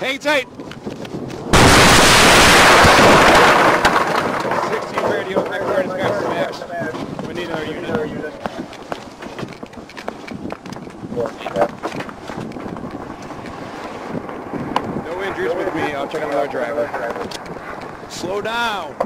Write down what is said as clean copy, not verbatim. Hang tight. 60 radio, Mechard has got smashed. We need our unit. No injuries with me. I'll check on our driver. Slow down.